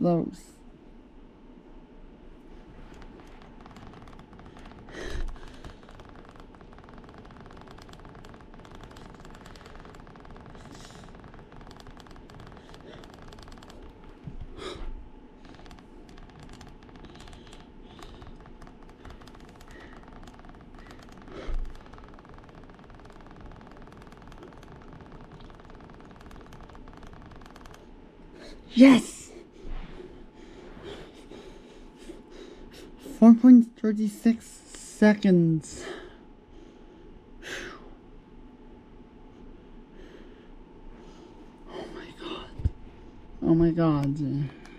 those. Yes! 4.36 seconds. Oh my god. Oh my god.